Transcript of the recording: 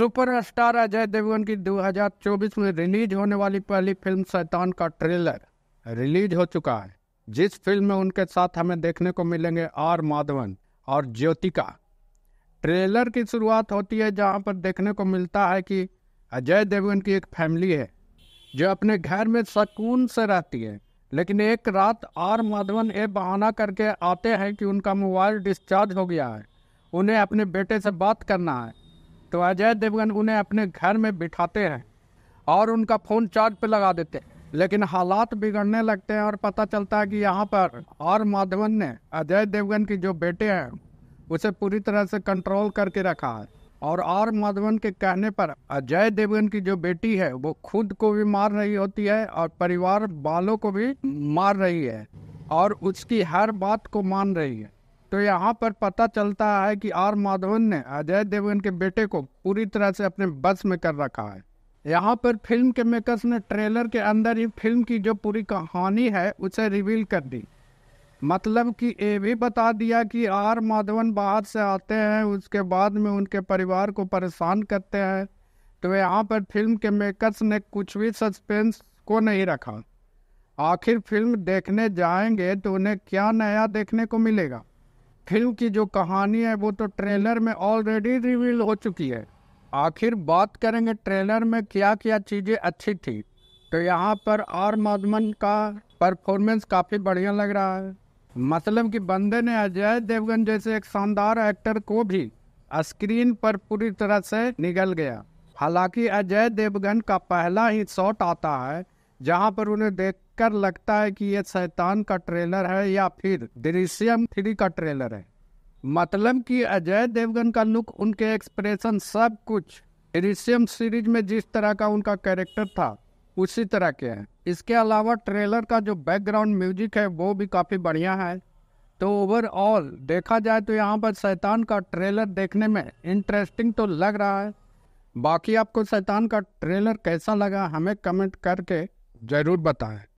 Superstar Ajay Devgan की 2024 में release होने वाली पहली फिल्म शैतान का ट्रेलर रिलीज हो चुका है, जिस फिल्म में उनके साथ हमें देखने को मिलेंगे आर माधवन और ज्योतिका। ट्रेलर की शुरुआत होती है जहां पर देखने को मिलता है कि अजय देवगन की एक फैमिली है जो अपने घर में सुकून से रहती है, लेकिन एक रात आर माधवन ये बहाना करके आते हैं कि उनका मोबाइल डिस्चार्ज हो गया है, उन्हें अपने बेटे से बात करना है। तो अजय देवगन उन्हें अपने घर में बिठाते हैं और उनका फ़ोन चार्ज पर लगा देते हैं, लेकिन हालात बिगड़ने लगते हैं और पता चलता है कि यहाँ पर आर माधवन ने अजय देवगन की जो बेटे हैं उसे पूरी तरह से कंट्रोल करके रखा है। और आर माधवन के कहने पर अजय देवगन की जो बेटी है वो खुद को भी मार रही होती है और परिवार वालों को भी मार रही है और उसकी हर बात को मान रही है। तो यहाँ पर पता चलता है कि आर माधवन ने अजय देवगन के बेटे को पूरी तरह से अपने बस में कर रखा है। यहाँ पर फिल्म के मेकर्स ने ट्रेलर के अंदर ही फिल्म की जो पूरी कहानी है उसे रिवील कर दी, मतलब कि ये भी बता दिया कि आर माधवन बाहर से आते हैं, उसके बाद में उनके परिवार को परेशान करते हैं। तो यहाँ पर फिल्म के मेकर्स ने कुछ भी सस्पेंस को नहीं रखा। आखिर फिल्म देखने जाएंगे तो उन्हें क्या नया देखने को मिलेगा। फिल्म की जो कहानी है वो तो ट्रेलर में ऑलरेडी रिवील हो चुकी है। आखिर बात करेंगे ट्रेलर में क्या क्या चीज़ें अच्छी थी। तो यहाँ पर आर माधवन का परफॉर्मेंस काफ़ी बढ़िया लग रहा है, मतलब कि बंदे ने अजय देवगन जैसे एक शानदार एक्टर को भी स्क्रीन पर पूरी तरह से निगल गया। हालांकि अजय देवगन का पहला ही शॉट आता है जहाँ पर उन्हें देखकर लगता है कि ये शैतान का ट्रेलर है या फिर दृश्यम 3 का ट्रेलर है, मतलब कि अजय देवगन का लुक, उनके एक्सप्रेशन, सब कुछ दृश्यम सीरीज में जिस तरह का उनका कैरेक्टर था उसी तरह के हैं। इसके अलावा ट्रेलर का जो बैकग्राउंड म्यूजिक है वो भी काफ़ी बढ़िया है। तो ओवरऑल देखा जाए तो यहाँ पर शैतान का ट्रेलर देखने में इंटरेस्टिंग तो लग रहा है। बाकी आपको शैतान का ट्रेलर कैसा लगा हमें कमेंट करके ज़रूर बताएं।